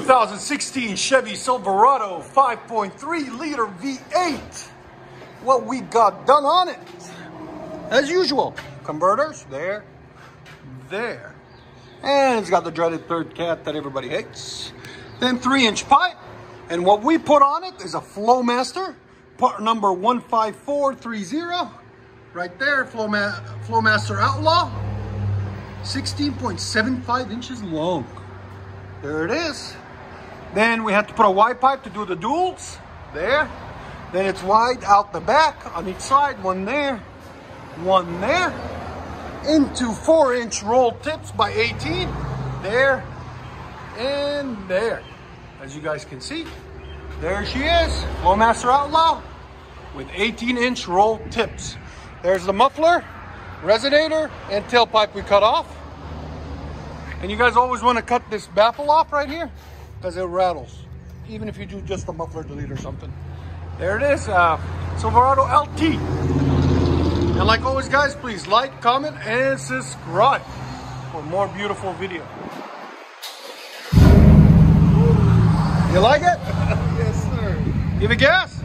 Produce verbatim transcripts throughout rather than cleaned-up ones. two thousand sixteen Chevy Silverado five point three liter V eight. What we got done on it, as usual. Converters, there, there. And it's got the dreaded third cat that everybody hates. Then three inch pipe. And what we put on it is a Flowmaster, part number one five four three zero. Right there, Flowma Flowmaster Outlaw. sixteen point seven five inches long. There it is. Then we had to put a Y pipe to do the duals. There. Then it's wide out the back on each side. One there. One there. Into four inch roll tips by eighteen. There. And there. As you guys can see. There she is. Flowmaster Outlaw. With eighteen inch roll tips. There's the muffler, resonator, and tailpipe we cut off. And you guys always want to cut this baffle off right here because it rattles, even if you do just a muffler delete or something. There it is, uh, Silverado L T. And like always, guys, please like, comment, and subscribe for more beautiful video. You like it? Yes, sir. Give it gas.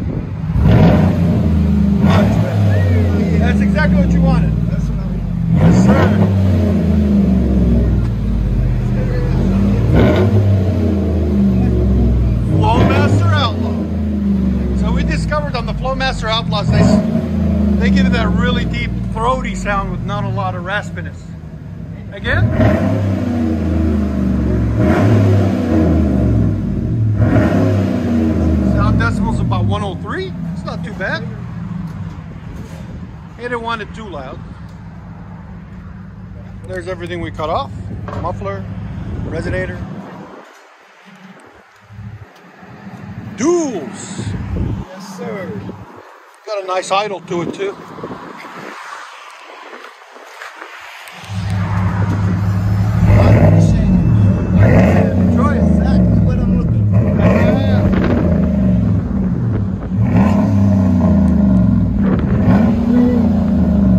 That's exactly what you wanted. That's what I wanted. Yes, sir. On the Flowmaster Outlaws, they, they give it that really deep throaty sound with not a lot of raspiness. Again? Sound decimal's about one oh three. It's not too bad. They didn't want it too loud. There's everything we cut off. Muffler, resonator. Duels! Sir. Got a nice idle to it too.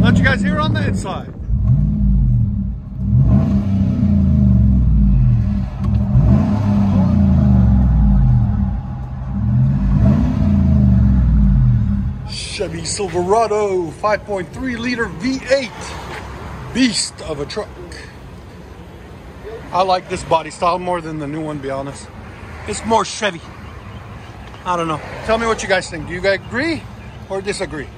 What you guys hear on the inside? Chevy Silverado five point three liter V eight, beast of a truck. I like this body style more than the new one, to be honest. It's more Chevy. I don't know. Tell me what you guys think. Do you guys agree or disagree?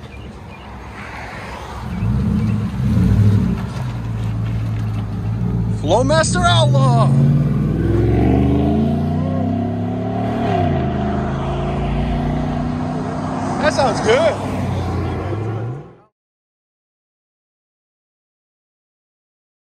Flowmaster Outlaw. That sounds good.